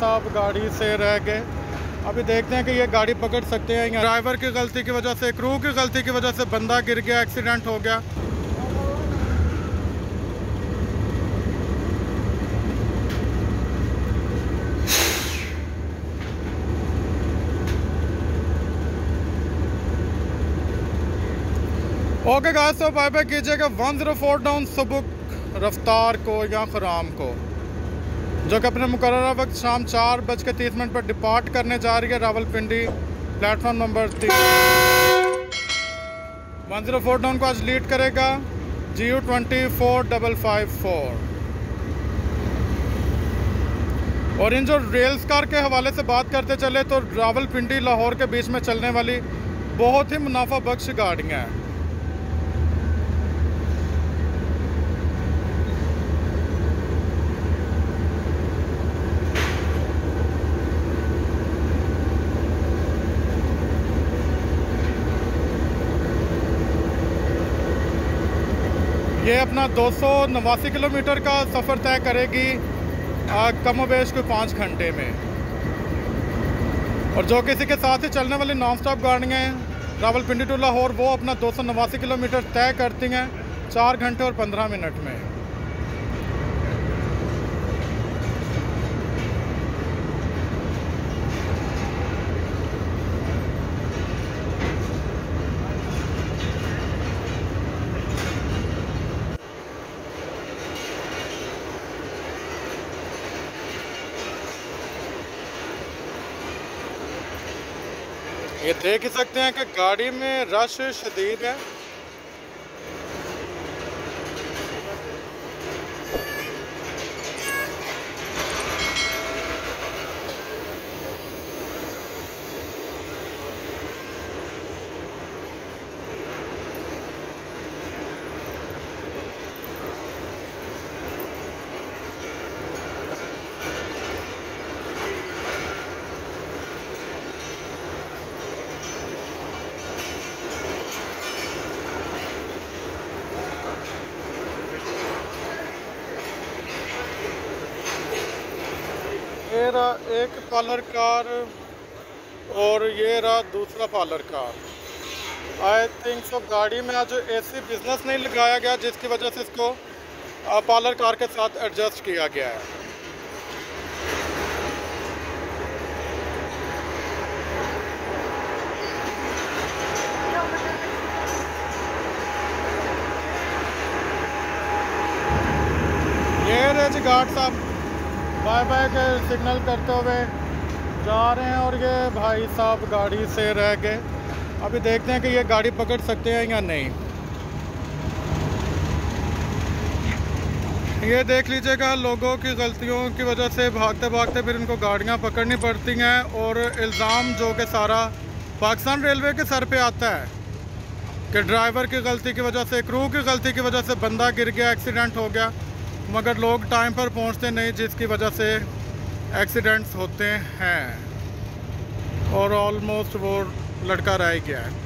साहब गाड़ी से रह गए। अभी देखते हैं कि ये गाड़ी पकड़ सकते हैं। ड्राइवर की गलती की वजह से, क्रू की गलती की वजह से बंदा गिर गया, एक्सीडेंट हो गया। ओके गाइस, तो बाय बाय कीजिएगा 104 डाउन सुबक रफ्तार को या खराम को, जो कि अपने मुकर्ररा वक्त शाम 4:30 पर डिपार्ट करने जा रही है रावलपिंडी प्लेटफॉर्म नंबर 3। 104 डाउन को आज लीड करेगा GU 24554। और इन जो रेल्स कार के हवाले से बात करते चले तो रावलपिंडी लाहौर के बीच में चलने वाली बहुत ही मुनाफा बख्श गाड़ियाँ हैं। ये अपना 289 किलोमीटर का सफ़र तय करेगी कमोबेश को 5 घंटे में। और जो किसी के साथ ही चलने वाली नॉन स्टॉप गाड़ियाँ हैं रावलपिंडी टू लाहौर, वो अपना 289 किलोमीटर तय करती हैं 4 घंटे और 15 मिनट में। ये देख ही सकते हैं कि गाड़ी में रश शदीद है। ये रहा एक पार्लर कार और ये रहा दूसरा parlour car. I think so गाड़ी में आज ऐसी बिजनेस नहीं लगाया गया जिसकी वजह से इसको पार्लर कार के साथ एडजस्ट किया गया है। ये रहे जी गार्ड साहब, बाय बाय के सिग्नल करते हुए जा रहे हैं। और ये भाई साहब गाड़ी से रह गए। अभी देखते हैं कि ये गाड़ी पकड़ सकते हैं या नहीं। ये देख लीजिएगा, लोगों की गलतियों की वजह से भागते भागते फिर इनको गाड़ियां पकड़नी पड़ती हैं। और इल्ज़ाम जो कि सारा पाकिस्तान रेलवे के सर पे आता है कि ड्राइवर की गलती की वजह से, क्रू की गलती की वजह से बंदा गिर गया, एक्सीडेंट हो गया, मगर लोग टाइम पर पहुंचते नहीं जिसकी वजह से एक्सीडेंट्स होते हैं। और ऑलमोस्ट वो लड़का रह गया है।